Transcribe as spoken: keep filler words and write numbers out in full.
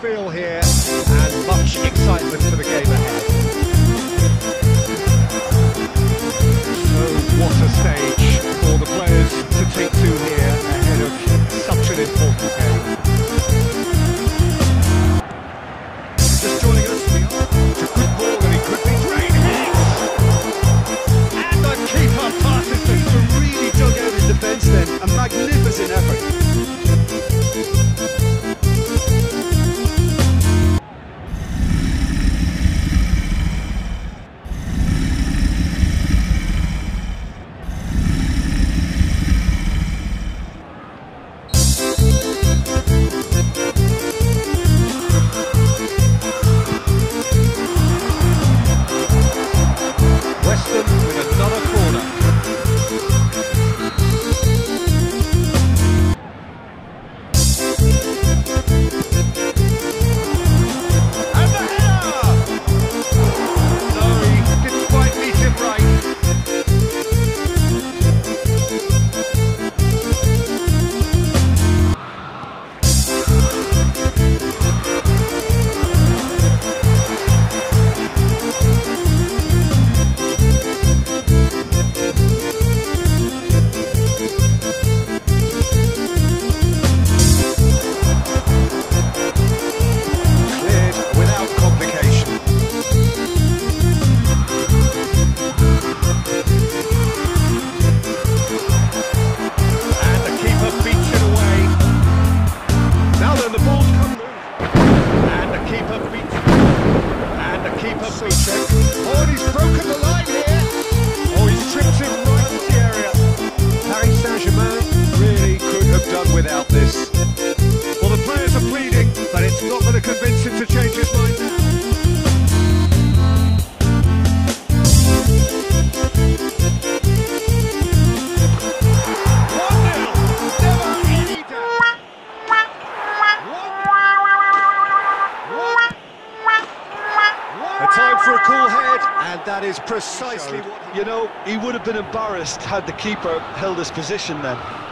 feel here and much excitement for the game ahead. So what a stage for the players to take to here ahead of such an important game. Just joining us, we are. It's a good ball and it could be great hits! And the keeper passes through to really dug out his defence then. A magnificent effort. That is precisely what, you know, he would have been embarrassed had the keeper held his position then.